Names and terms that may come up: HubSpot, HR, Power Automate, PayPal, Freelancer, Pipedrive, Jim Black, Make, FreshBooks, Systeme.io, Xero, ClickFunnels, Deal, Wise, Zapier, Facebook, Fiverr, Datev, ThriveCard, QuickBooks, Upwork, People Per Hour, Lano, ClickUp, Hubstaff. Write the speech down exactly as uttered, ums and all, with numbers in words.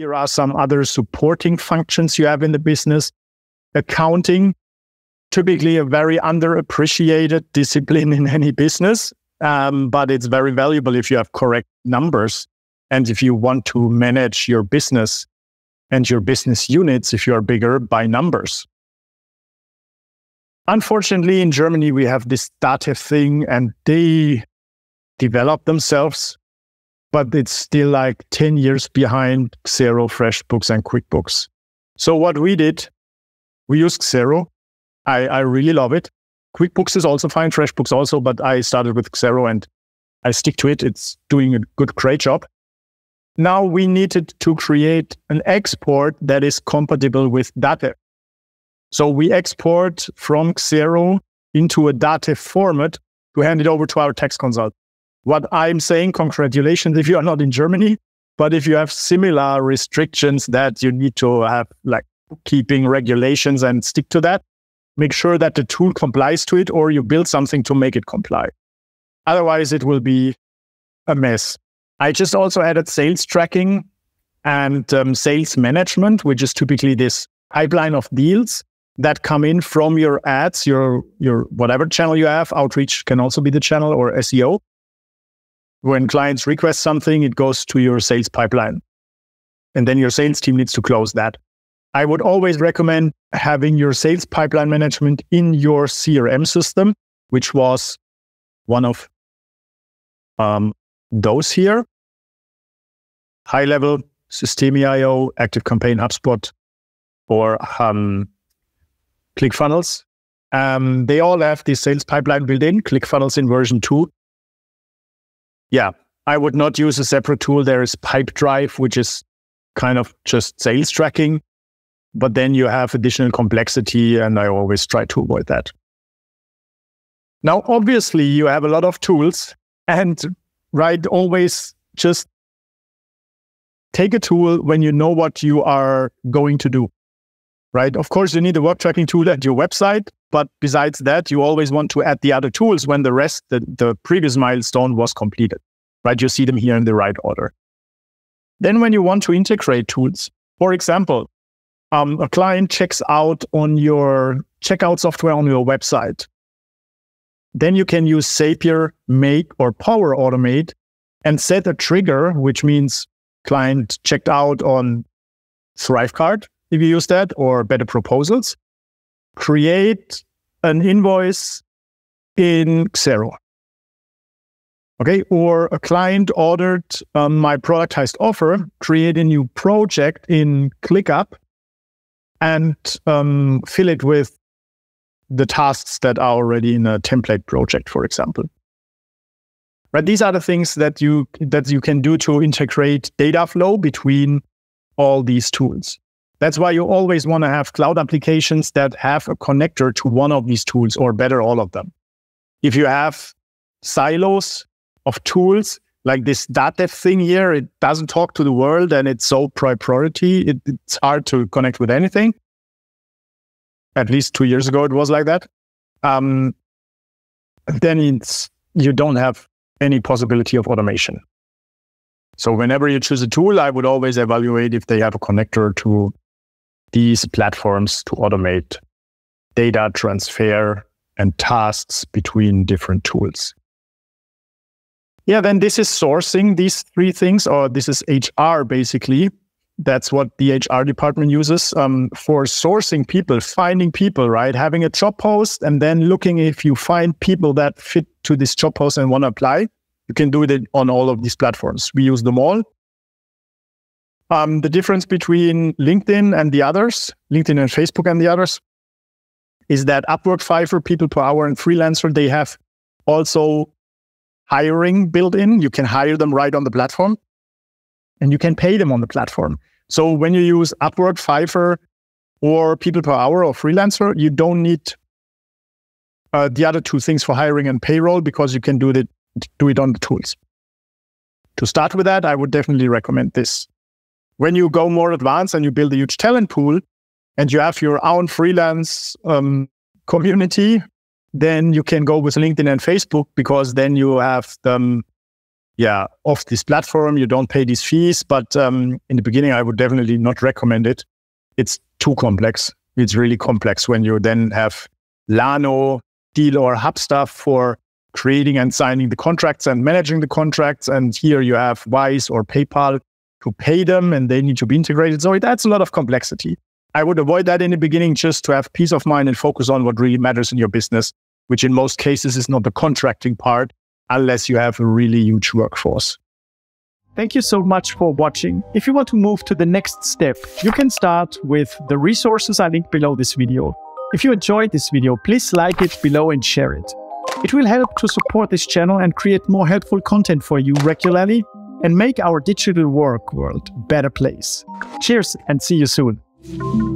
Here are some other supporting functions you have in the business. Accounting, typically a very underappreciated discipline in any business, um, but it's very valuable if you have correct numbers and if you want to manage your business and your business units, if you are bigger, by numbers. Unfortunately, in Germany, we have this Datev thing and they develop themselves, but it's still like ten years behind Xero, FreshBooks and QuickBooks. So what we did, we used Xero. I, I really love it. QuickBooks is also fine, FreshBooks also, but I started with Xero and I stick to it. It's doing a good, great job. Now we needed to create an export that is compatible with Datev. So we export from Xero into a Datev format to hand it over to our tax consultant. What I'm saying, congratulations if you are not in Germany, but if you have similar restrictions that you need to have, like bookkeeping regulations and stick to that, make sure that the tool complies to it or you build something to make it comply. Otherwise, it will be a mess. I just also added sales tracking and um, sales management, which is typically this pipeline of deals that come in from your ads, your, your whatever channel you have. Outreach can also be the channel or S E O. When clients request something, it goes to your sales pipeline. And then your sales team needs to close that. I would always recommend having your sales pipeline management in your C R M system, which was one of um, those here. High level, Systeme dot i o, Active Campaign, HubSpot, or um, ClickFunnels. Um, they all have the sales pipeline built in, ClickFunnels in version two. Yeah, I would not use a separate tool. There is Pipedrive, which is kind of just sales tracking, but then you have additional complexity, and I always try to avoid that. Now, obviously, you have a lot of tools, and right, always just take a tool when you know what you are going to do, right? Of course, you need a work tracking tool at your website, but besides that, you always want to add the other tools when the rest, the, the previous milestone was completed, right? You see them here in the right order. Then when you want to integrate tools, for example, um, a client checks out on your checkout software on your website, then you can use Zapier, Make, or Power Automate and set a trigger, which means client checked out on ThriveCard, if you use that, or Better Proposals. Create an invoice in Xero. Okay, or a client ordered um, my productized offer, create a new project in ClickUp and um, fill it with the tasks that are already in a template project, for example. Right, these are the things that you that you can do to integrate data flow between all these tools. That's why you always want to have cloud applications that have a connector to one of these tools, or better, all of them. If you have silos of tools, like this Datev thing here, it doesn't talk to the world and it's so priority, it, it's hard to connect with anything. At least two years ago, it was like that. Um, then it's, you don't have any possibility of automation. So whenever you choose a tool, I would always evaluate if they have a connector to these platforms to automate data transfer and tasks between different tools. Yeah, then this is sourcing, these three things, or this is H R basically. That's what the H R department uses um, for sourcing people, finding people, right? Having a job post and then looking if you find people that fit to this job post and want to apply. You can do it on all of these platforms. We use them all. Um, the difference between LinkedIn and the others, LinkedIn and Facebook and the others, is that Upwork, Fiverr, People Per Hour, and Freelancer, they have also hiring built in. You can hire them right on the platform and you can pay them on the platform. So when you use Upwork, Fiverr, or People Per Hour or Freelancer, you don't need uh, the other two things for hiring and payroll because you can do it, do it on the tools. To start with that, I would definitely recommend this. When you go more advanced and you build a huge talent pool and you have your own freelance um, community, then you can go with LinkedIn and Facebook because then you have them. yeah, off this platform. You don't pay these fees. But um, in the beginning, I would definitely not recommend it. It's too complex. It's really complex when you then have Lano, Deal, or Hubstaff for creating and signing the contracts and managing the contracts. And here you have Wise or PayPal to pay them, and they need to be integrated. So it adds a lot of complexity. I would avoid that in the beginning just to have peace of mind and focus on what really matters in your business, which in most cases is not the contracting part, unless you have a really huge workforce. Thank you so much for watching. If you want to move to the next step, you can start with the resources I linked below this video. If you enjoyed this video, please like it below and share it. It will help to support this channel and create more helpful content for you regularly and make our digital work world a better place. Cheers and see you soon.